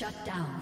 Shut down.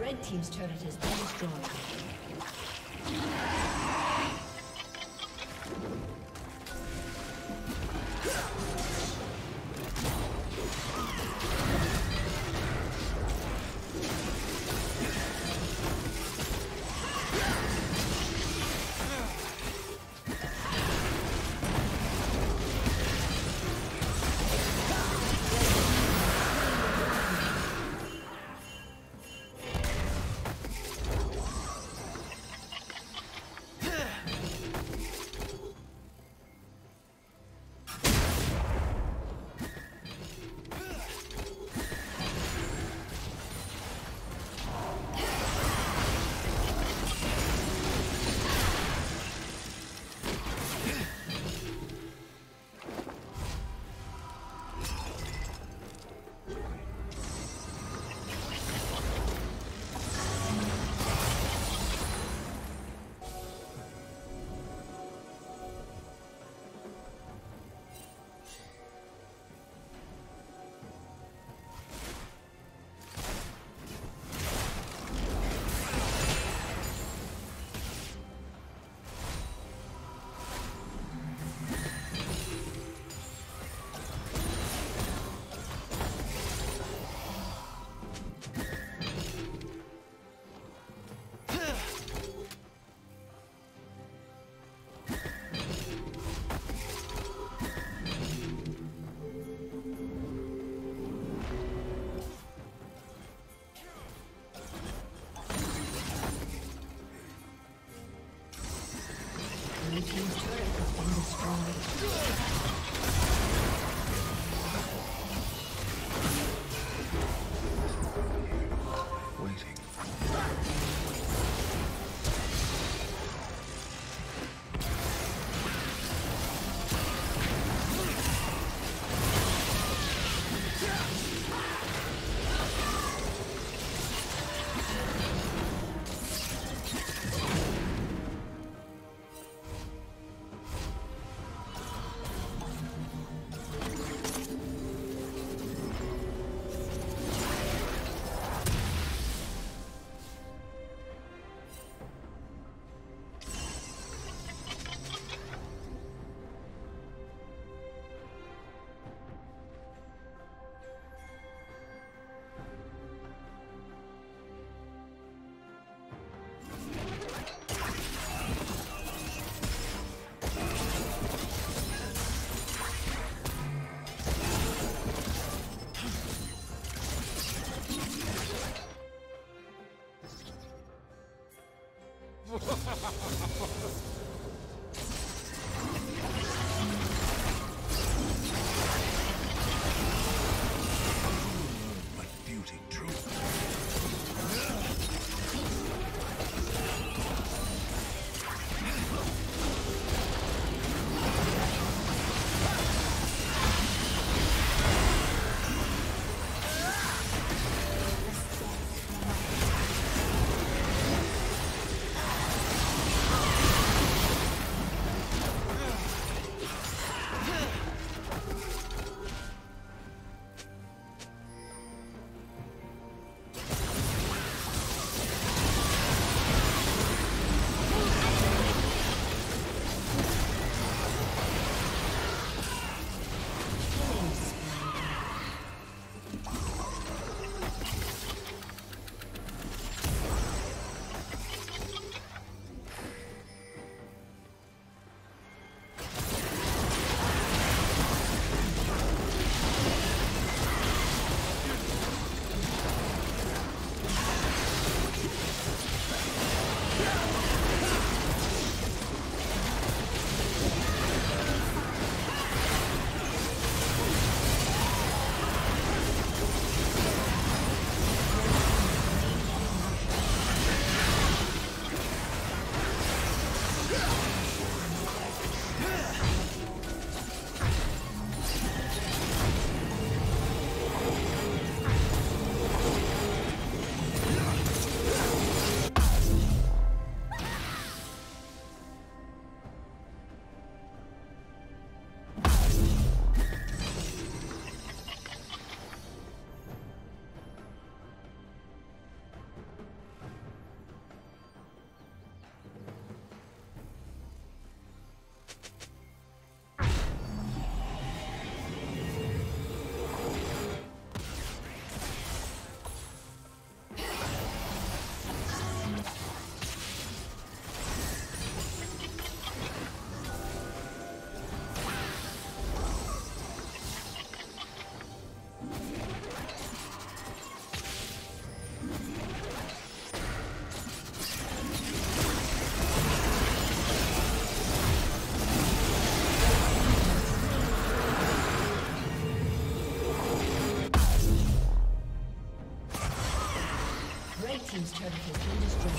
Red team's turret has been destroyed. team's turret has been destroyed.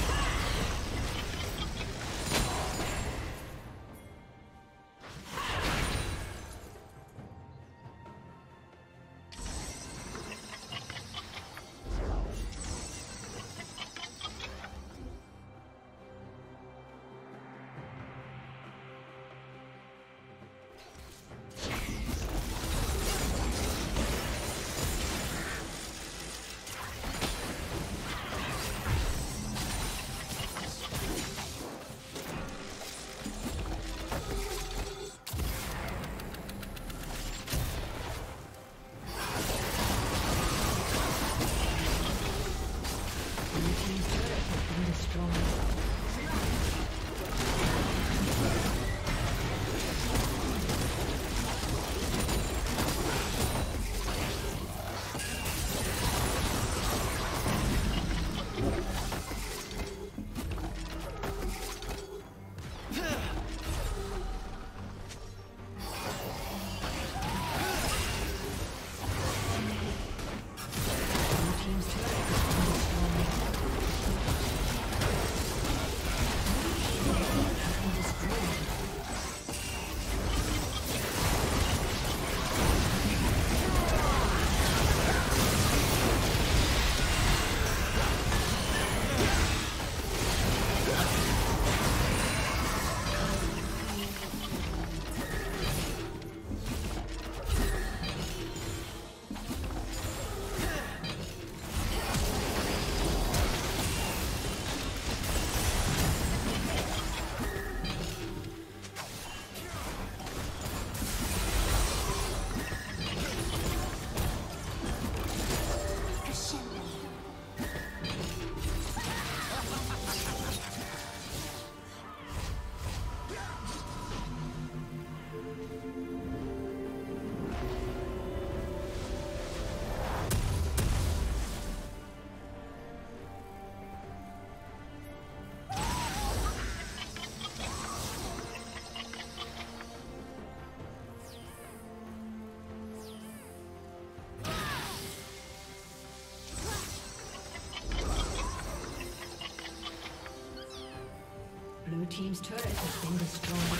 Blue team's turret has been destroyed.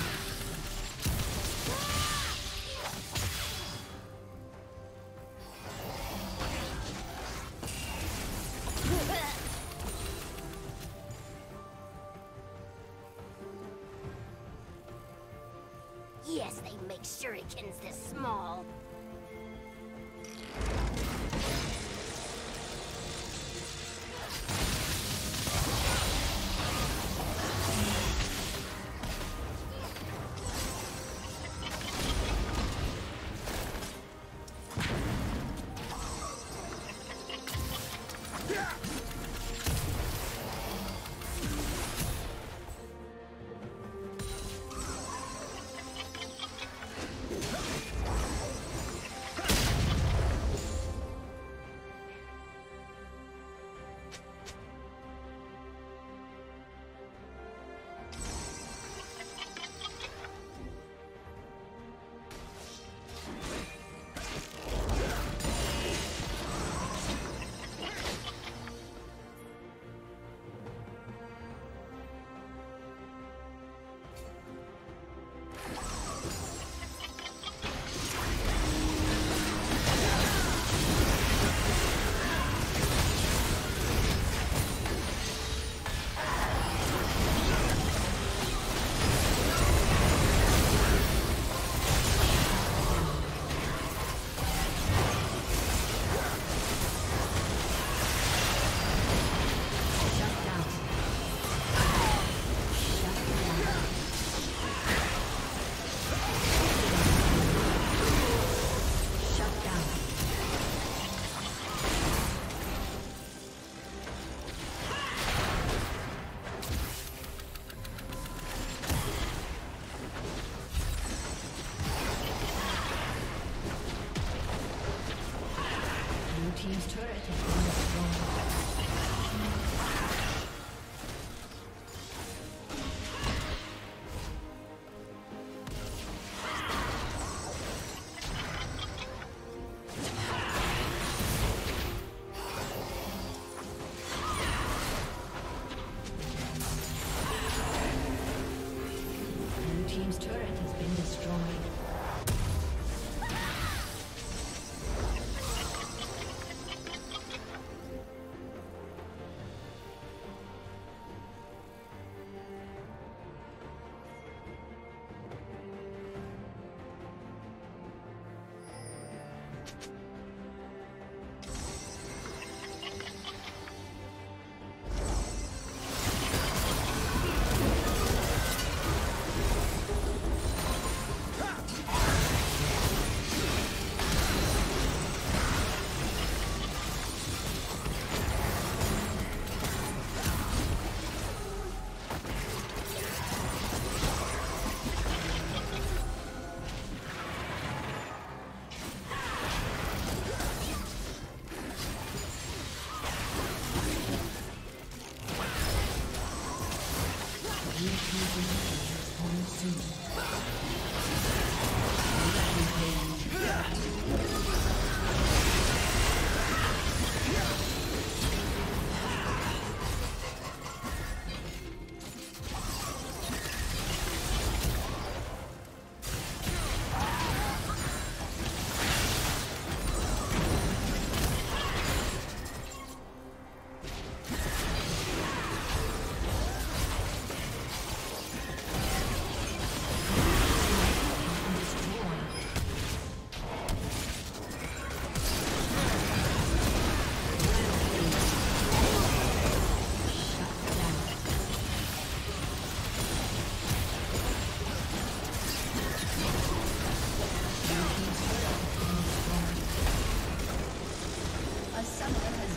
Yes, they make shurikens this small.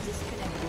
Disconnected.